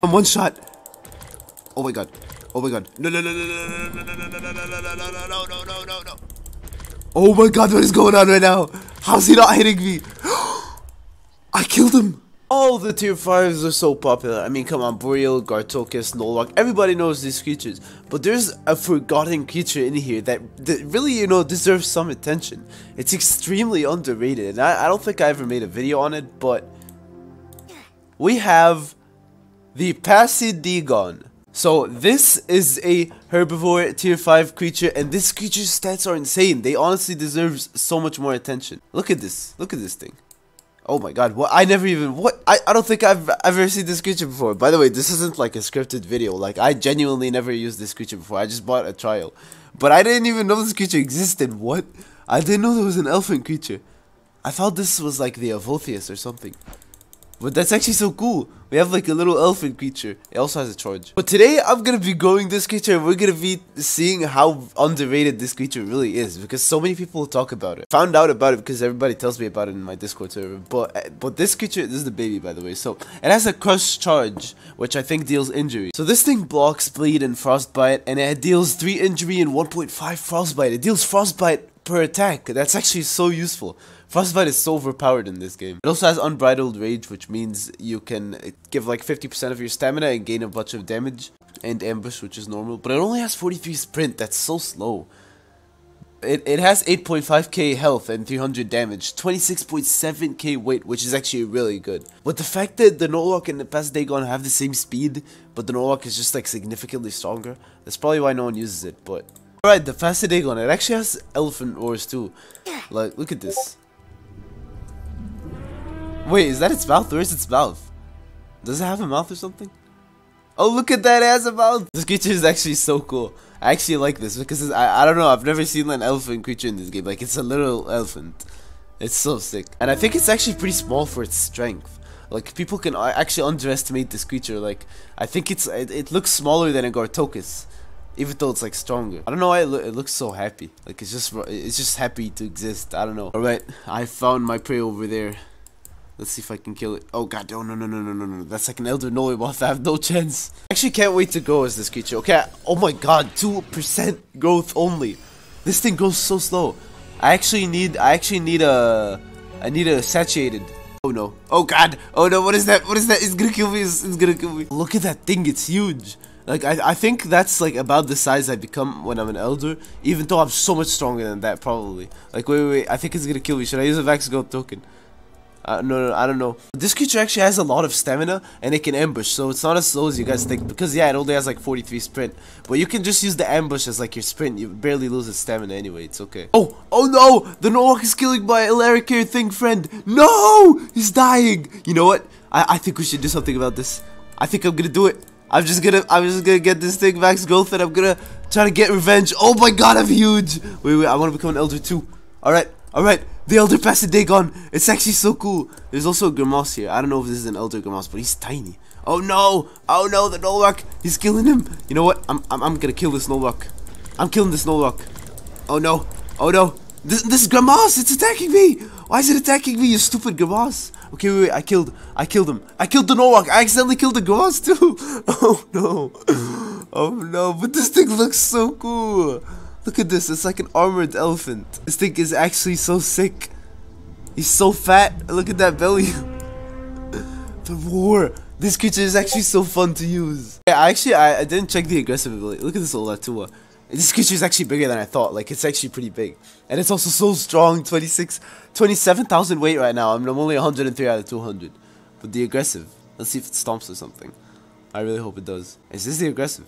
I'm one shot. Oh my god. Oh my god. No. Oh my god, what is going on right now? How's he not hitting me? I killed him. All the tier 5s are so popular. I mean, come on, Burial, Gartokus, Nolok, everybody knows these creatures. But there's a forgotten creature in here that really, you know, deserves some attention. It's extremely underrated, and I don't think I ever made a video on it, but we have the Pacedegon. So this is a herbivore tier 5 creature, and this creature's stats are insane. They honestly deserve so much more attention. Look at this thing. Oh my god, what? I never even, what? I don't think I've ever seen this creature before. By the way, this isn't like a scripted video. Like, I genuinely never used this creature before. I just bought a trial. But I didn't even know this creature existed. What? I didn't know there was an elephant creature. I thought this was like the Avulthius or something. But that's actually so cool. We have like a little elephant creature. It also has a charge. But today, I'm gonna be growing this creature, and we're gonna be seeing how underrated this creature really is, because so many people talk about it. Found out about it because everybody tells me about it in my Discord server. But this creature, this is the baby, by the way. So it has a crush charge, which I think deals injury. So this thing blocks bleed and frostbite, and it deals 3 injury and 1.5 frostbite. It deals frostbite per attack. That's actually so useful. Frostbite is so overpowered in this game. It also has Unbridled Rage, which means you can give like 50% of your stamina and gain a bunch of damage, and ambush, which is normal, but it only has 43 sprint. That's so slow. It has 8.5k health and 300 damage, 26.7k weight, which is actually really good. But the fact that the Nolok and the Pacedegon have the same speed, but the Nolok is just like significantly stronger, that's probably why no one uses it, but... Alright, the Pacedegon, it actually has elephant roars too. Like, look at this. Wait, is that its mouth? Where is its mouth? Does it have a mouth or something? Oh, look at that, it has a mouth! This creature is actually so cool. I actually like this because I don't know, I've never seen an elephant creature in this game. Like, it's a little elephant. It's so sick. And I think it's actually pretty small for its strength. Like, people can actually underestimate this creature. Like, I think it looks smaller than a Gartokus, even though it's like stronger. I don't know why it looks so happy. Like, it's just happy to exist. I don't know. Alright, I found my prey over there. Let's see if I can kill it. Oh god, no. That's like an Elder Gnoll Moth. I have no chance. Actually can't wait to grow as this creature. Okay, oh my god, 2% growth only. This thing grows so slow. I actually need a satiated. Oh no. Oh god. Oh no, what is that? What is that? It's gonna kill me. It's gonna kill me. Look at that thing, it's huge. Like, I think that's like about the size I become when I'm an elder, even though I'm so much stronger than that, probably. Like, wait, I think it's gonna kill me. Should I use a Vax Gold token? No, I don't know. This creature actually has a lot of stamina, and it can ambush, so it's not as slow as you guys think, because yeah, it only has like 43 sprint, but you can just use the ambush as like your sprint. You barely lose its stamina anyway, it's okay. Oh no! The Nolok is killing my Alarichere thing friend! No! He's dying! You know what? I think we should do something about this. I think I'm gonna do it. I'm just gonna get this thing max growth, and I'm gonna try to get revenge. Oh my god, I'm huge! Wait, I wanna become an elder too. Alright, the Elder Pacedegon. It's actually so cool. There's also a Grommash here. I don't know if this is an Elder Grommash, but he's tiny. Oh no, the Nolok, he's killing him. You know what? I'm gonna kill this Nolok. I'm killing this Nolok. Oh no. This Grommash, it's attacking me. Why is it attacking me, you stupid Grommash? Okay, wait, I killed him. I killed the Nolok. I accidentally killed the Grommash too. Oh no, but this thing looks so cool. Look at this, it's like an armored elephant. This thing is actually so sick. He's so fat. Look at that belly. The roar. This creature is actually so fun to use. Yeah, I didn't check the aggressive ability. Look at this Olatua. This creature is actually bigger than I thought. Like, it's actually pretty big. And it's also so strong. 27,000 weight right now. I'm only 103 out of 200. But the aggressive. Let's see if it stomps or something. I really hope it does. Is this the aggressive?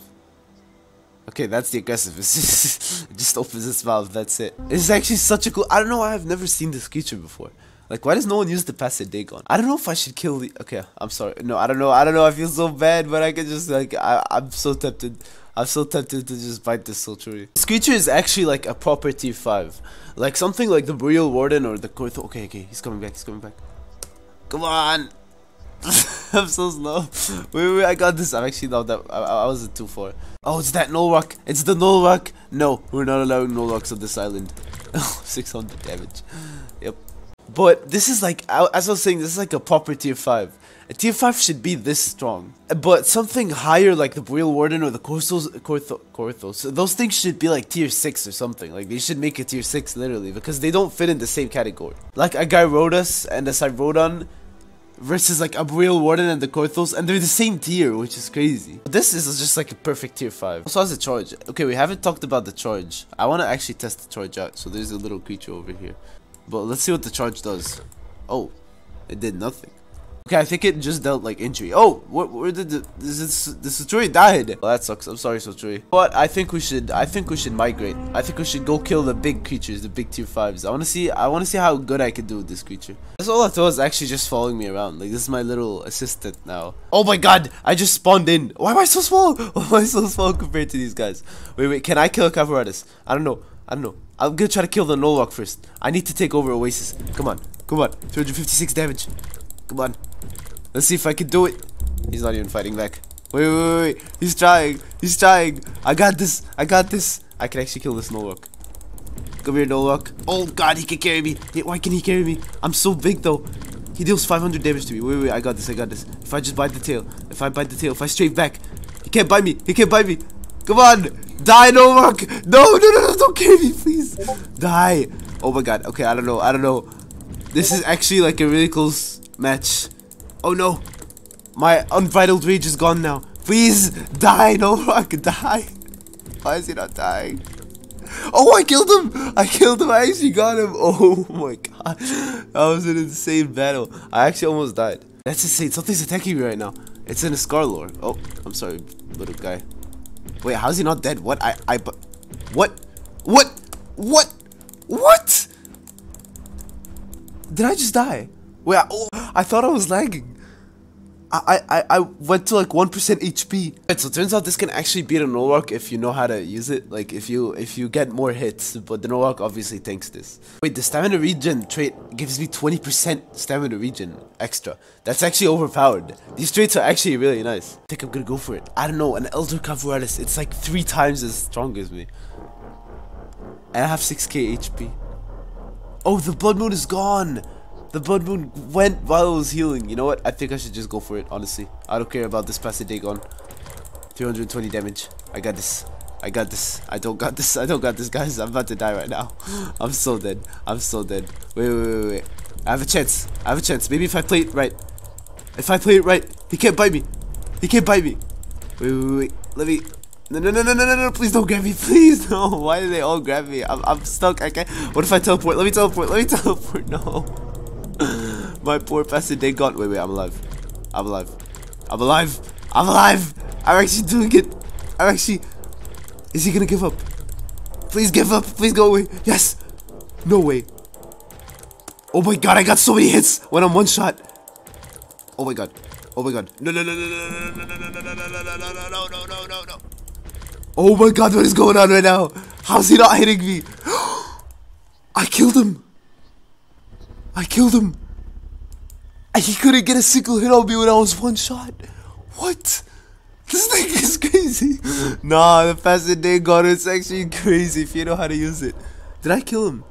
Okay, that's the aggressive. It just opens its mouth, that's it. It's actually such a cool... I don't know why I've never seen this creature before. Like, why does no one use the Pacedegon? I don't know if I should kill the... Okay, I'm sorry. No, I don't know. I feel so bad, but I can just, like... I'm so tempted. I'm so tempted to just bite this Soturi. This creature is actually, like, a proper tier 5. Like, something like the Burial Warden or the Kortho. Okay, he's coming back. Come on! I'm so slow. Wait, I got this. I'm actually not that. I was at 2-4. Oh, it's that Null Rock. It's the Null Rock. No, we're not allowing Null Rocks on this island. 600 damage. Yep. But this is like, as I was saying, this is like a proper tier 5. A tier 5 should be this strong. But something higher like the Burial Warden or the Korthos, those things should be like tier 6 or something. Like they should make a tier 6 literally, because they don't fit in the same category. Like a Gyarados and a Cyrodon versus like a Burial Warden and the Korthos, and they're the same tier, which is crazy. This is just like a perfect tier 5. Also has a charge. Okay, we haven't talked about the charge. I want to actually test the charge out. So there's a little creature over here. But let's see what the charge does. Oh, it did nothing. Okay, I think it just dealt like injury. Oh, where did the Soturi died? Well, that sucks. I'm sorry, Soturi. But I think we should migrate. I think we should go kill the big creatures, the big tier 5s. I want to see how good I can do with this creature. That's all I thought was actually just following me around. Like this is my little assistant now. Oh my god, I just spawned in. Why am I so small? Why am I so small compared to these guys? Wait, can I kill a Cavaratus? I don't know. I'm gonna try to kill the Null Rock first. I need to take over Oasis. Come on. 356 damage. Come on. Let's see if I can do it. He's not even fighting back. Wait. He's trying. I got this. I can actually kill this Nolok. Come here, Nolok. Oh god, he can carry me. Why can he carry me? I'm so big though. He deals 500 damage to me. Wait. I got this. If I just bite the tail. If I straight back. He can't bite me. Come on. Die, Nolok. No. Don't carry me, please. Die. Oh my god. Okay, I don't know. This is actually like a really close match. Oh no, my Unbridled Rage is gone now. Please die, Null Rock, die. Why is he not dying? Oh, I killed him, I actually got him. Oh my god, that was an insane battle. I actually almost died. That's insane, something's attacking me right now. It's in a Scarlet Lore. Oh, I'm sorry, little guy. Wait, how's he not dead? What, what? Did I just die? Wait, I thought I was lagging. I went to like 1% HP. Right, so it turns out this can actually beat a Null Rock if you know how to use it. Like if you get more hits, but the Null Rock obviously tanks this. Wait, the Stamina Regen trait gives me 20% Stamina Regen extra. That's actually overpowered. These traits are actually really nice. I think I'm gonna go for it. I don't know, an Elder Cavalier. It's like 3 times as strong as me. And I have 6k HP. Oh, the Blood Moon is gone! The Blood Moon went while it was healing. You know what? I think I should just go for it, honestly. I don't care about this Pacedegon. 320 damage. I got this. I don't got this, guys. I'm about to die right now. I'm so dead. Wait. I have a chance. Maybe if I play it right. He can't bite me. Wait. Let me... No, please don't grab me, please, no, why did they all grab me? I'm stuck, I can't, what if I teleport? Let me teleport, no. My poor Pacedegon, wait, I'm alive, I'm actually doing it, is he gonna give up? Please give up, please go away, yes, no way. Oh my god, I got so many hits when I'm one shot. Oh my god, no. Oh my god, what is going on right now? How's he not hitting me? I killed him. He couldn't get a single hit on me when I was one shot. What? This thing is crazy. Nah, the Pacedegon is actually crazy if you know how to use it. Did I kill him?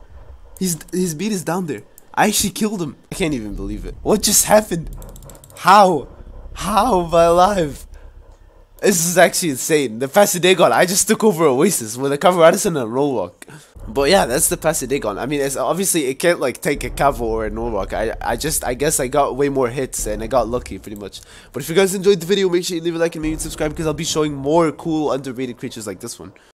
His beat is down there. I actually killed him. I can't even believe it. What just happened? How am I alive? This is actually insane. The Pacedegon, I just took over Oasis with a Cavaratus and a Null Rock. But yeah, that's the Pacedegon. I mean, it's obviously it can't like take a Cavo or a Null Rock. I guess I got way more hits and I got lucky pretty much. But if you guys enjoyed the video, make sure you leave a like and maybe subscribe because I'll be showing more cool underrated creatures like this one.